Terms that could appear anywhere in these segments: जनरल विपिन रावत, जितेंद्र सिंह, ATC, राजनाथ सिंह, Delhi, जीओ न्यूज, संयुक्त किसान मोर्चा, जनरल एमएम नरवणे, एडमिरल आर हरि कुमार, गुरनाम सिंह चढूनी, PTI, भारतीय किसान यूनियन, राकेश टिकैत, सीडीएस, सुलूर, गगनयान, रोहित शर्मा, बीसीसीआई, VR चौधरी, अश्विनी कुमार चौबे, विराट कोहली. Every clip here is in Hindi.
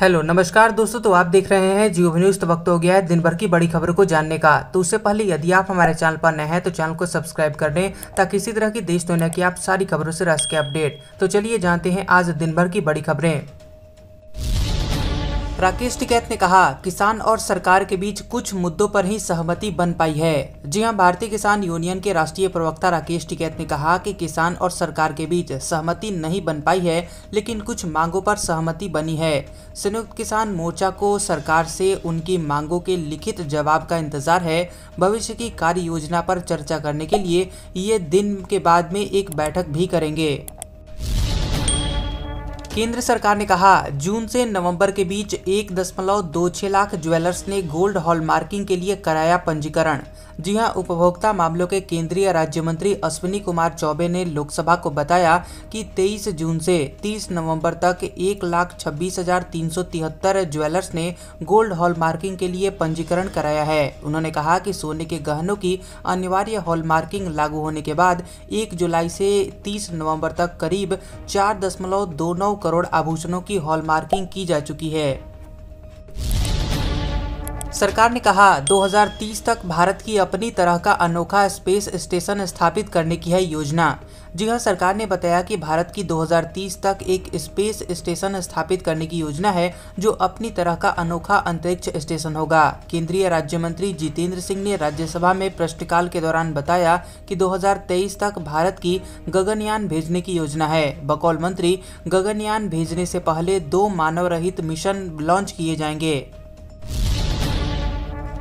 हेलो नमस्कार दोस्तों, तो आप देख रहे हैं जीओ न्यूज। तो वक्त हो गया है दिन भर की बड़ी खबरों को जानने का। तो उससे पहले यदि आप हमारे चैनल पर नए हैं तो चैनल को सब्सक्राइब कर दें ताकि इसी तरह की देश दुनिया की आप सारी खबरों से रह सके अपडेट। तो चलिए जानते हैं आज दिन भर की बड़ी खबरें। राकेश टिकैत ने कहा, किसान और सरकार के बीच कुछ मुद्दों पर ही सहमति बन पाई है। जी हां, भारतीय किसान यूनियन के राष्ट्रीय प्रवक्ता राकेश टिकैत ने कहा कि किसान और सरकार के बीच सहमति नहीं बन पाई है, लेकिन कुछ मांगों पर सहमति बनी है। संयुक्त किसान मोर्चा को सरकार से उनकी मांगों के लिखित जवाब का इंतजार है। भविष्य की कार्य योजना पर चर्चा करने के लिए ये दिन के बाद में एक बैठक भी करेंगे। केंद्र सरकार ने कहा, जून से नवंबर के बीच 1.26 लाख ज्वेलर्स ने गोल्ड हॉलमार्किंग के लिए कराया पंजीकरण। जी हां, उपभोक्ता मामलों के केंद्रीय राज्य मंत्री अश्विनी कुमार चौबे ने लोकसभा को बताया कि 23 जून से 30 नवंबर तक 1,26,373 ज्वेलर्स ने गोल्ड हॉलमार्किंग के लिए पंजीकरण कराया है। उन्होंने कहा कि सोने के गहनों की अनिवार्य हॉलमार्किंग लागू होने के बाद 1 जुलाई से 30 नवंबर तक करीब 4.29 करोड़ आभूषणों की हॉलमार्किंग की जा चुकी है। सरकार ने कहा, 2030 तक भारत की अपनी तरह का अनोखा स्पेस स्टेशन स्थापित करने की है योजना। जी हां, सरकार ने बताया कि भारत की 2030 तक एक स्पेस स्टेशन स्थापित करने की योजना है जो अपनी तरह का अनोखा अंतरिक्ष स्टेशन होगा। केंद्रीय राज्य मंत्री जितेंद्र सिंह ने राज्यसभा में प्रश्नकाल के दौरान बताया कि 2023 तक भारत की गगनयान भेजने की योजना है। बकौल मंत्री, गगनयान भेजने से पहले 2 मानव रहित मिशन लॉन्च किए जाएंगे।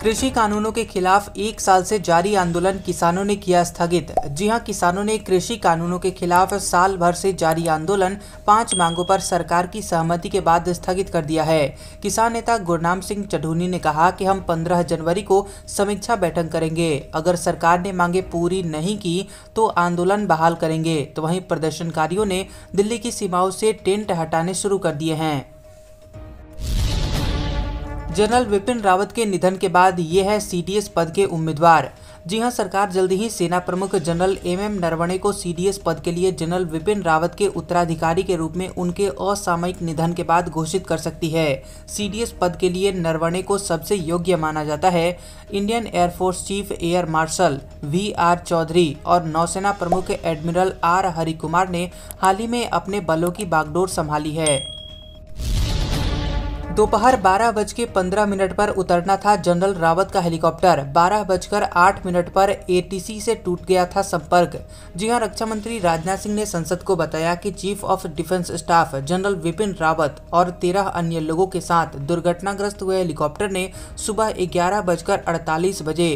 कृषि कानूनों के खिलाफ 1 साल से जारी आंदोलन किसानों ने किया स्थगित। जी हां, किसानों ने कृषि कानूनों के खिलाफ साल भर से जारी आंदोलन 5 मांगों पर सरकार की सहमति के बाद स्थगित कर दिया है। किसान नेता गुरनाम सिंह चढूनी ने कहा कि हम 15 जनवरी को समीक्षा बैठक करेंगे। अगर सरकार ने मांगे पूरी नहीं की तो आंदोलन बहाल करेंगे। तो वहीं प्रदर्शनकारियों ने दिल्ली की सीमाओं से टेंट हटाने शुरू कर दिए हैं। जनरल विपिन रावत के निधन के बाद ये है सीडीएस पद के उम्मीदवार। जी हां, सरकार जल्द ही सेना प्रमुख जनरल एमएम नरवणे को सीडीएस पद के लिए जनरल विपिन रावत के उत्तराधिकारी के रूप में उनके असामयिक निधन के बाद घोषित कर सकती है। सीडीएस पद के लिए नरवणे को सबसे योग्य माना जाता है। Indian air force chief air marshal VR चौधरी और नौसेना प्रमुख एडमिरल आर हरि कुमार ने हाल ही में अपने बलों की बागडोर संभाली है। दोपहर 12:15 पर उतरना था जनरल रावत का हेलीकॉप्टर। 12:08 पर ATC से टूट गया था संपर्क। जी हां, रक्षा मंत्री राजनाथ सिंह ने संसद को बताया कि chief of defence staff जनरल विपिन रावत और 13 अन्य लोगों के साथ दुर्घटनाग्रस्त हुए हेलीकॉप्टर ने सुबह 11:48 बजे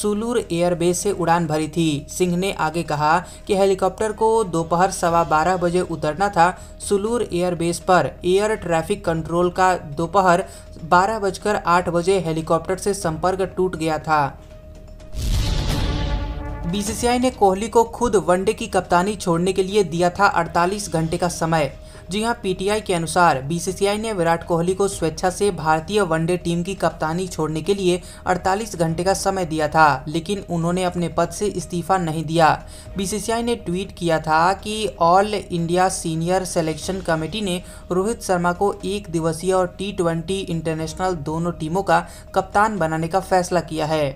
सुलूर एयरबेस से उड़ान भरी थी। सिंह ने आगे कहा कि हेलीकॉप्टर को दोपहर 12:15 बजे उतरना था सुलूर एयरबेस पर। एयर ट्रैफिक कंट्रोल का दोपहर 12:08 बजे हेलीकॉप्टर से संपर्क टूट गया था। बीसीसीआई ने कोहली को खुद वनडे की कप्तानी छोड़ने के लिए दिया था 48 घंटे का समय। जी हां, PTI के अनुसार बीसीसीआई ने विराट कोहली को स्वेच्छा से भारतीय वनडे टीम की कप्तानी छोड़ने के लिए 48 घंटे का समय दिया था, लेकिन उन्होंने अपने पद से इस्तीफा नहीं दिया। बीसीसीआई ने ट्वीट किया था कि all India senior selection committee ने रोहित शर्मा को 1 दिवसीय और T20 इंटरनेशनल दोनों टीमों का कप्तान बनाने का फैसला किया है।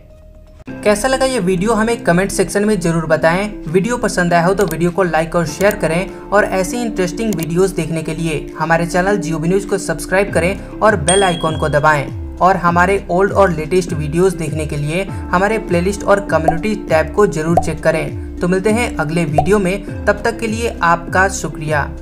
कैसा लगा ये वीडियो हमें कमेंट सेक्शन में जरूर बताएं। वीडियो पसंद आया हो तो वीडियो को लाइक और शेयर करें और ऐसे इंटरेस्टिंग वीडियोस देखने के लिए हमारे चैनल जीओबी न्यूज़ को सब्सक्राइब करें और बेल आइकॉन को दबाएं। और हमारे ओल्ड और लेटेस्ट वीडियोस देखने के लिए हमारे प्लेलिस्ट और कम्युनिटी टैब को जरूर चेक करें। तो मिलते हैं अगले वीडियो में, तब तक के लिए आपका शुक्रिया।